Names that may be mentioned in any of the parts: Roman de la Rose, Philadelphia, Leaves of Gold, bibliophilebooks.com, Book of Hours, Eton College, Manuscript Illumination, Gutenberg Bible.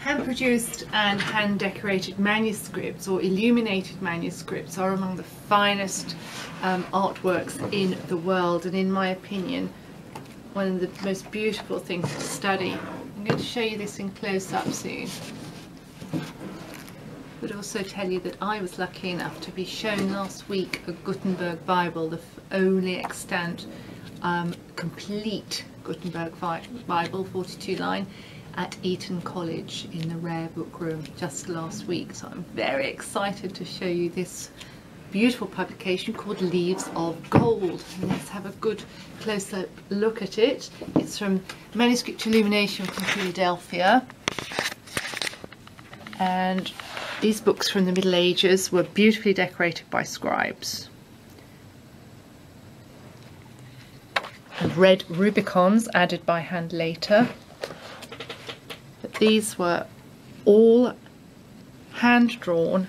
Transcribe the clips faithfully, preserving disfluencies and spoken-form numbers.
Hand-produced and hand-decorated manuscripts or illuminated manuscripts are among the finest um, artworks in the world, and in my opinion one of the most beautiful things to study. I'm going to show you this in close-up soon. I would also tell you that I was lucky enough to be shown last week a Gutenberg Bible, the only extant um, complete Gutenberg Bible, forty-two line. At Eton College in the Rare Book Room just last week, so I'm very excited to show you this beautiful publication called Leaves of Gold. And let's have a good close-up look at it. It's from Manuscript Illumination from Philadelphia, and these books from the Middle Ages were beautifully decorated by scribes. Red Rubicons added by hand later. These were all hand-drawn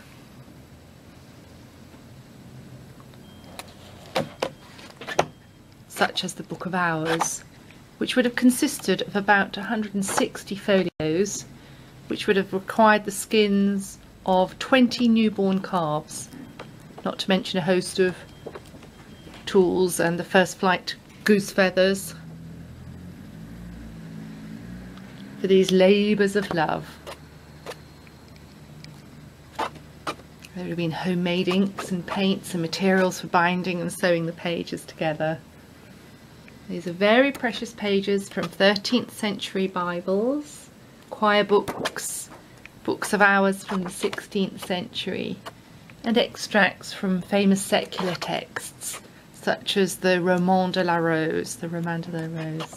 such as the Book of Hours, which would have consisted of about one hundred sixty folios, which would have required the skins of twenty newborn calves, not to mention a host of tools and the first flight goose feathers for these labours of love. There would have been homemade inks and paints and materials for binding and sewing the pages together. These are very precious pages from thirteenth century Bibles, choir books, books of hours from the sixteenth century, and extracts from famous secular texts such as the Roman de la Rose, the Roman de la Rose.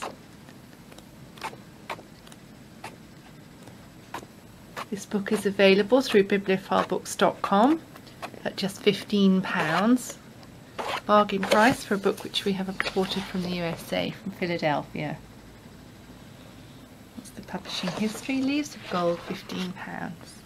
This book is available through bibliophile books dot com at just fifteen pounds. Bargain price for a book which we have imported from the U S A, from Philadelphia. What's the publishing history? Leaves of Gold, fifteen pounds.